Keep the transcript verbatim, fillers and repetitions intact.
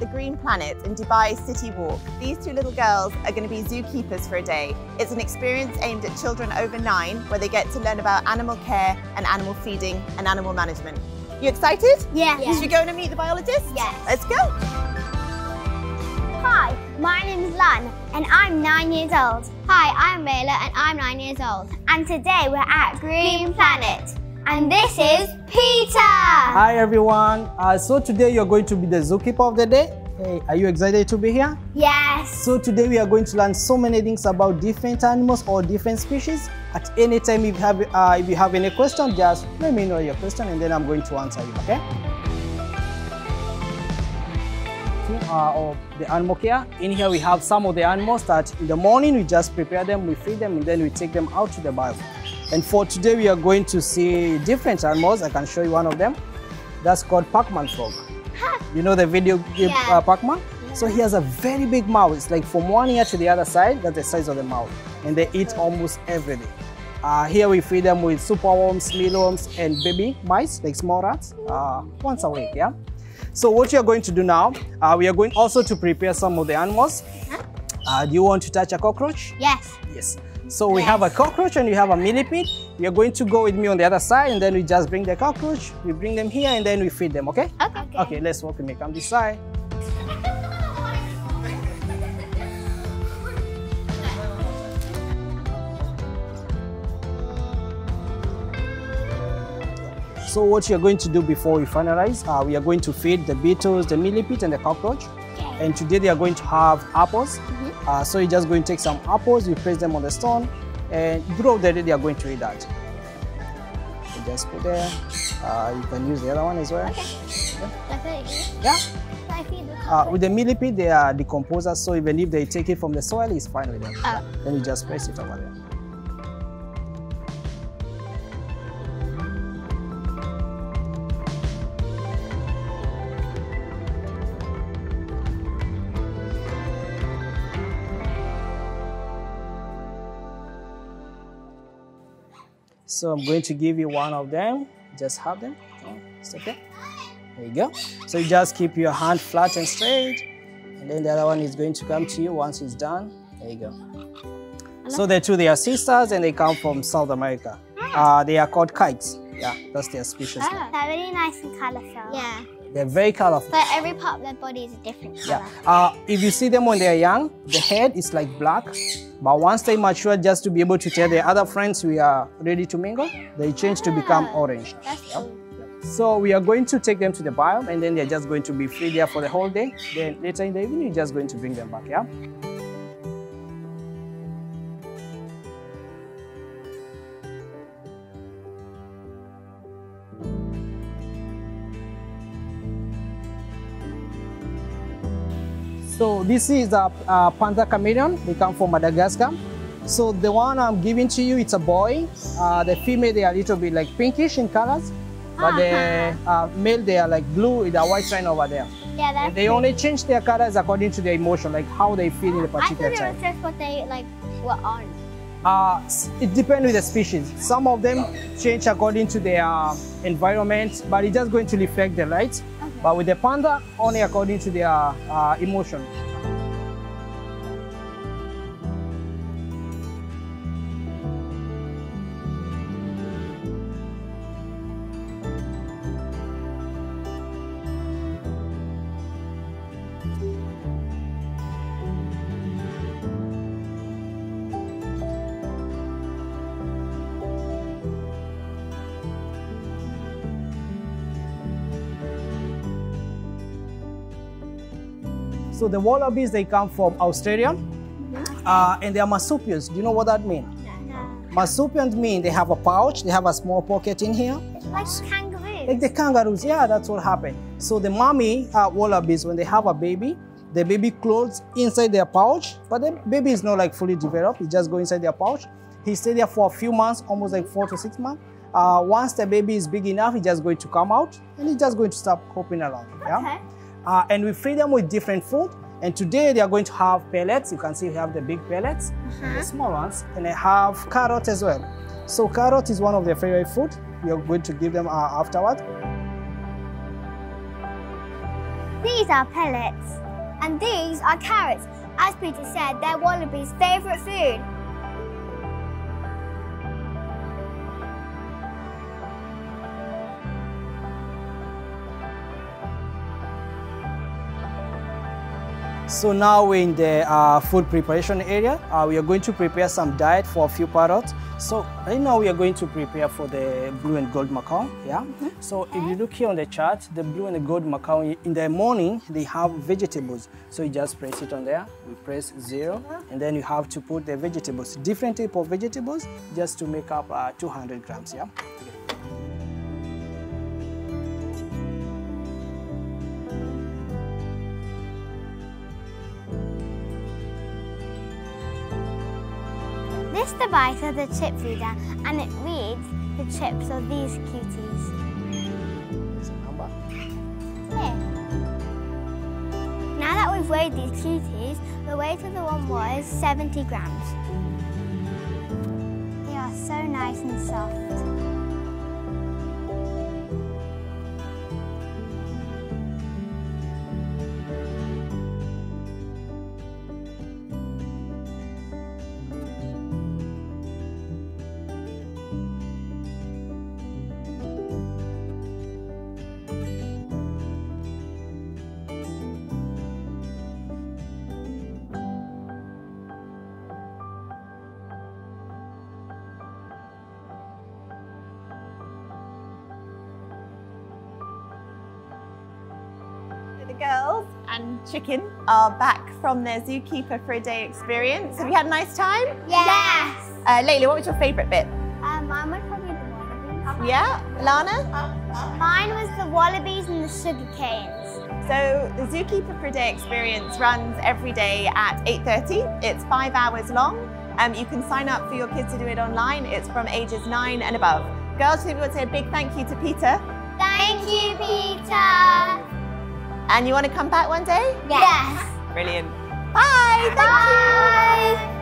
at The Green Planet in Dubai City Walk. These two little girls are going to be zookeepers for a day. It's an experience aimed at children over nine where they get to learn about animal care and animal feeding and animal management. You excited? Yeah. yeah. Should we go and meet the biologist? Yes. Let's go. Hi, my name is Lun and I'm nine years old. Hi, I'm Layla and I'm nine years old. And today we're at Green Planet. And this is Peter. Hi everyone. Uh, so today you're going to be the zookeeper of the day. Hey, are you excited to be here? Yes. So today we are going to learn so many things about different animals or different species. At any time if you have, uh, if you have any question, just let me know your question and then I'm going to answer you, okay? Uh, of the animal care. In here we have some of the animals that in the morning we just prepare them, we feed them and then we take them out to the bio. And for today we are going to see different animals. I can show you one of them. That's called Pacman frog. You know the video game yeah. uh, Pacman? Yeah. So he has a very big mouth. It's like from one ear to the other side, that's the size of the mouth. And they eat almost everything. Uh, here we feed them with superworms, mealworms and baby mice, like small rats, uh, once a week, yeah? So what you are going to do now, uh, we are going also to prepare some of the animals. Uh, do you want to touch a cockroach? Yes. Yes. So we yes. have a cockroach and we have a millipede. You're going to go with me on the other side and then we just bring the cockroach, we bring them here and then we feed them, okay? Okay. Okay, okay let's walk with me. Come this side. So what you're going to do before we finalize, uh, we are going to feed the beetles, the millipede and the cockroach. Okay. And today they are going to have apples. Mm-hmm. uh, so you're just going to take some apples, you place them on the stone and throughout the day they are going to eat that. You just put there. Uh, you can use the other one as well. Okay. Yeah. yeah. I feed the uh, with the millipede they are decomposers, so even if they take it from the soil, it's fine with them. Oh. Then you just place it over there. So I'm going to give you one of them. Just have them. Okay. It's okay. There you go. So you just keep your hand flat and straight. And then the other one is going to come to you once it's done. There you go. So the two, they are sisters and they come from South America. Uh, they are called kikes. Yeah, that's their species. Oh, name. They're really nice and colorful. Yeah. They're very colorful. But every part of their body is a different color. Yeah. Uh, if you see them when they're young, the head is like black. But once they mature, just to be able to tell their other friends we are ready to mingle, they change to become orange. That's cool. Yeah. So we are going to take them to the biome and then they're just going to be free there for the whole day. Then later in the evening, you're just going to bring them back, yeah? So this is a, a panther chameleon. They come from Madagascar. So the one I'm giving to you, it's a boy. Uh, the female, they are a little bit like pinkish in colors, but uh-huh. the uh, male, they are like blue with a white line over there. Yeah, that's. And they only change their colors according to their emotion, like how they feel in a particular time. I thought it was just what they like were on. Uh, it depends with the species. Some of them change according to their uh, environment, but it's just going to reflect the light. But with the panda, only according to their uh, emotion. So the wallabies, they come from Australia, uh, and they are marsupials. Do you know what that means? No. Marsupials mean they have a pouch, they have a small pocket in here. Like kangaroos. Like the kangaroos, yeah, that's what happened. So the mommy uh, wallabies, when they have a baby, the baby clothes inside their pouch, but the baby is not like fully developed, he just goes inside their pouch. He stay there for a few months, almost like four to six months. Uh, once the baby is big enough, he's just going to come out, and he's just going to start hopping around. Yeah? Okay. Uh, and we feed them with different food. And today they are going to have pellets. You can see we have the big pellets, uh-huh. and the small ones, and they have carrot as well. So carrot is one of their favorite food. We are going to give them uh, afterward. These are pellets. And these are carrots. As Peter said, they're wallabies' favourite food. So now we're in the uh, food preparation area. Uh, we are going to prepare some diet for a few parrots. So right now we are going to prepare for the blue and gold macaw. Yeah. Mm-hmm. So if you look here on the chart, the blue and the gold macaw, in the morning, they have vegetables. So you just press it on there. We press zero. And then you have to put the vegetables, different type of vegetables, just to make up uh, two hundred grams. Yeah. This device has a chip reader and it reads the chips of these cuties. Here. Now that we've weighed these cuties, the weight of the one was seventy grams. They are so nice and soft. Girls and Chicken are back from their zookeeper for a day experience. Have you had a nice time? Yes! Uh, Layla, what was your favourite bit? Uh, mine was probably the wallabies. Yeah? Lana? Mine was the wallabies and the sugar canes. So the zookeeper for a day experience runs every day at eight thirty. It's five hours long. Um, you can sign up for your kids to do it online. It's from ages nine and above. Girls, we want to say a big thank you to Peter. Thank you, Peter! And you want to come back one day? Yes. Yes. Brilliant. Bye. Thank Bye. you. Bye.